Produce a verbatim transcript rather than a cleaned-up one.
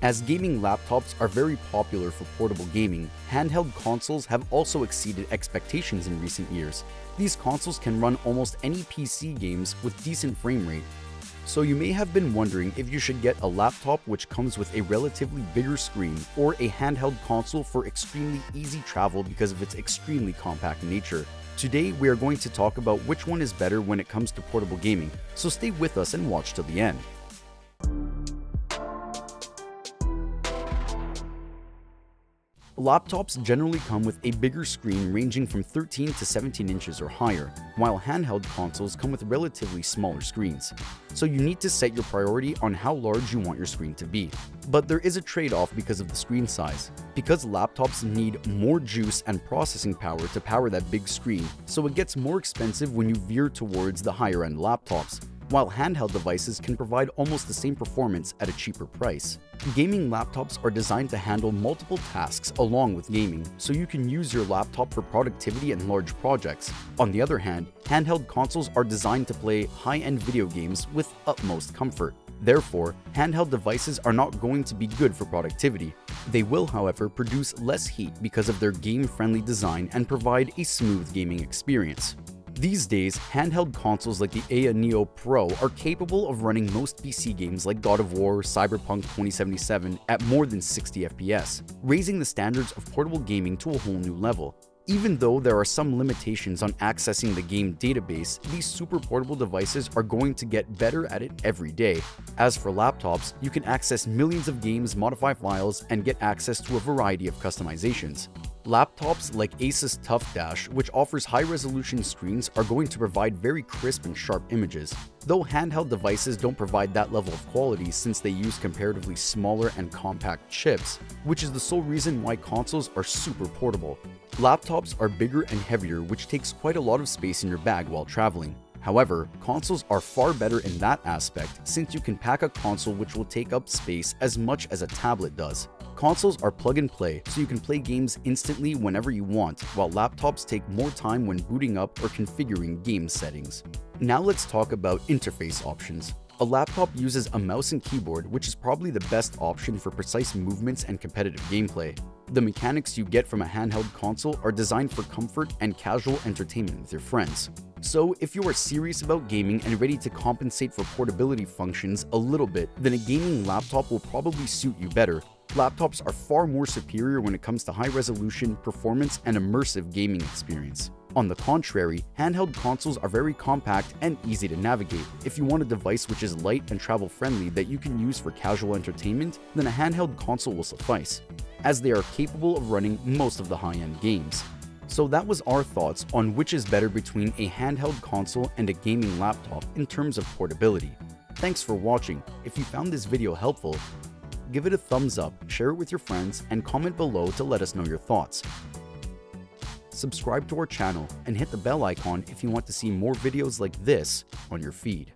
As gaming laptops are very popular for portable gaming, handheld consoles have also exceeded expectations in recent years. These consoles can run almost any P C games with decent frame rate. So you may have been wondering if you should get a laptop which comes with a relatively bigger screen or a handheld console for extremely easy travel because of its extremely compact nature. Today we are going to talk about which one is better when it comes to portable gaming, so stay with us and watch till the end. Laptops generally come with a bigger screen ranging from thirteen to seventeen inches or higher, while handheld consoles come with relatively smaller screens. So you need to set your priority on how large you want your screen to be. But there is a trade-off because of the screen size. Because laptops need more juice and processing power to power that big screen, so it gets more expensive when you veer towards the higher-end laptops, while handheld devices can provide almost the same performance at a cheaper price. Gaming laptops are designed to handle multiple tasks along with gaming, so you can use your laptop for productivity and large projects. On the other hand, handheld consoles are designed to play high-end video games with utmost comfort. Therefore, handheld devices are not going to be good for productivity. They will, however, produce less heat because of their game-friendly design and provide a smooth gaming experience. These days, handheld consoles like the Aya Neo Pro are capable of running most P C games like God of War, Cyberpunk twenty seventy-seven at more than sixty F P S, raising the standards of portable gaming to a whole new level. Even though there are some limitations on accessing the game database, these super portable devices are going to get better at it every day. As for laptops, you can access millions of games, modify files, and get access to a variety of customizations. Laptops like Asus TUF Dash, which offers high-resolution screens, are going to provide very crisp and sharp images, though handheld devices don't provide that level of quality since they use comparatively smaller and compact chips, which is the sole reason why consoles are super portable. Laptops are bigger and heavier, which takes quite a lot of space in your bag while traveling. However, consoles are far better in that aspect since you can pack a console which will take up space as much as a tablet does. Consoles are plug-and-play, so you can play games instantly whenever you want, while laptops take more time when booting up or configuring game settings. Now let's talk about interface options. A laptop uses a mouse and keyboard, which is probably the best option for precise movements and competitive gameplay. The mechanics you get from a handheld console are designed for comfort and casual entertainment with your friends. So if you are serious about gaming and ready to compensate for portability functions a little bit, then a gaming laptop will probably suit you better. Laptops are far more superior when it comes to high resolution, performance, and immersive gaming experience. On the contrary, handheld consoles are very compact and easy to navigate. If you want a device which is light and travel friendly that you can use for casual entertainment, then a handheld console will suffice, as they are capable of running most of the high-end games. So that was our thoughts on which is better between a handheld console and a gaming laptop in terms of portability. Thanks for watching. If you found this video helpful, give it a thumbs up, share it with your friends, and comment below to let us know your thoughts. Subscribe to our channel and hit the bell icon if you want to see more videos like this on your feed.